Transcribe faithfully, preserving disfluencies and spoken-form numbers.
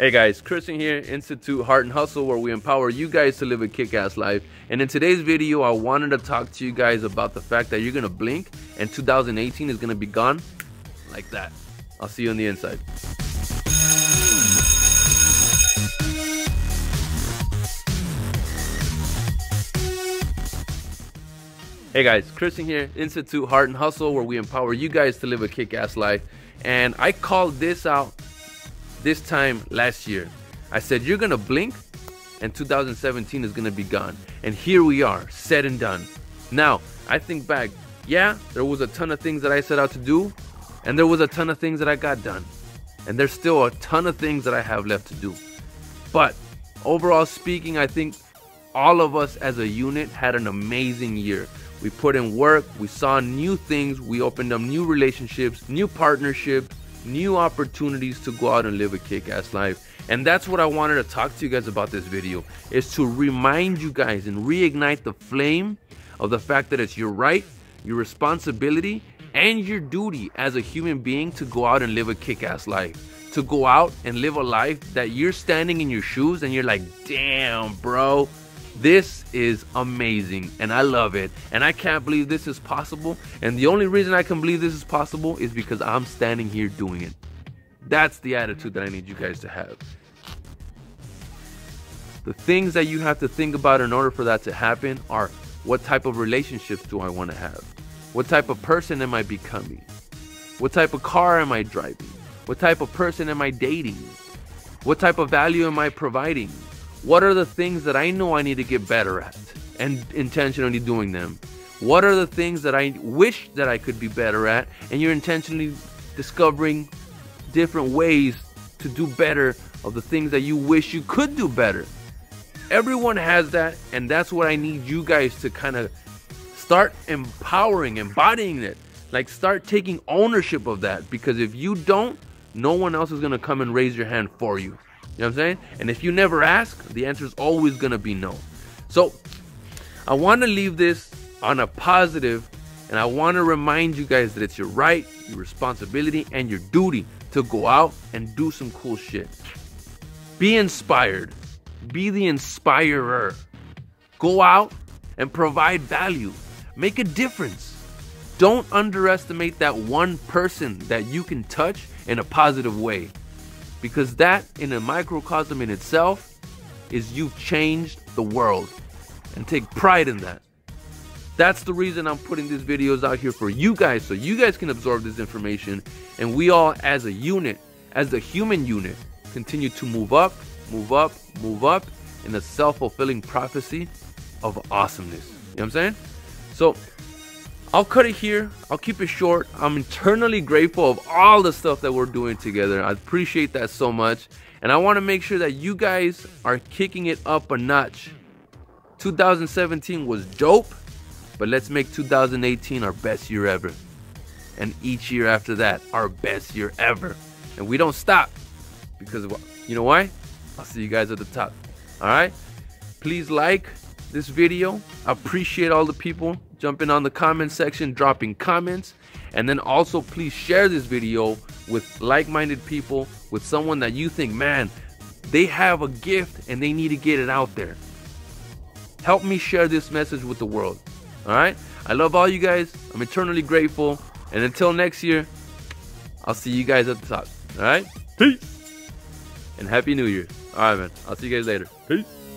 Hey guys, Christian here, Institute Heart and Hustle, where we empower you guys to live a kick-ass life. And in today's video, I wanted to talk to you guys about the fact that you're gonna blink and two thousand eighteen is gonna be gone like that. I'll see you on the inside. Hey guys, Christian here, Institute Heart and Hustle, where we empower you guys to live a kick-ass life. And I called this out this time last year. I said, you're gonna blink and two thousand seventeen is gonna be gone. And here we are, said and done. Now, I think back, yeah, there was a ton of things that I set out to do, and there was a ton of things that I got done. And there's still a ton of things that I have left to do. But overall speaking, I think all of us as a unit had an amazing year. We put in work, we saw new things, we opened up new relationships, new partnerships, new opportunities to go out and live a kick-ass life. And that's what I wanted to talk to you guys about this video, is to remind you guys and reignite the flame of the fact that it's your right, your responsibility, and your duty as a human being to go out and live a kick-ass life, to go out and live a life that you're standing in your shoes and you're like, damn bro, this is amazing and I love it and I can't believe this is possible, and the only reason I can believe this is possible is because I'm standing here doing it. That's the attitude that I need you guys to have. The things that you have to think about in order for that to happen are, what type of relationships do I want to have? What type of person am I becoming? What type of car am I driving? What type of person am I dating? What type of value am I providing? What are the things that I know I need to get better at and intentionally doing them? What are the things that I wish that I could be better at, and you're intentionally discovering different ways to do better of the things that you wish you could do better? Everyone has that, and that's what I need you guys to kind of start empowering, embodying it. Like, start taking ownership of that, because if you don't, no one else is going to come and raise your hand for you. You know what I'm saying? And if you never ask, the answer is always going to be no. So I want to leave this on a positive, and I want to remind you guys that it's your right, your responsibility, and your duty to go out and do some cool shit. Be inspired. Be the inspirer. Go out and provide value. Make a difference. Don't underestimate that one person that you can touch in a positive way, because that in a microcosm in itself is you've changed the world, and take pride in that. That's the reason I'm putting these videos out here for you guys, so you guys can absorb this information, and we all as a unit, as the human unit, continue to move up, move up, move up in a self-fulfilling prophecy of awesomeness. You know what I'm saying? So I'll cut it here. I'll keep it short. I'm eternally grateful of all the stuff that we're doing together. I appreciate that so much. And I want to make sure that you guys are kicking it up a notch. two thousand seventeen was dope, but let's make two thousand eighteen our best year ever. And each year after that, our best year ever. And we don't stop, because you know why? I'll see you guys at the top. All right? Please like this video. I appreciate all the people jumping on the comment section, dropping comments, and then also please share this video with like-minded people, with someone that you think, man, they have a gift and they need to get it out there. Help me share this message with the world. All right? I love all you guys. I'm eternally grateful, and until next year, I'll see you guys at the top. All right? Peace, and happy new year. All right, man, I'll see you guys later. Peace.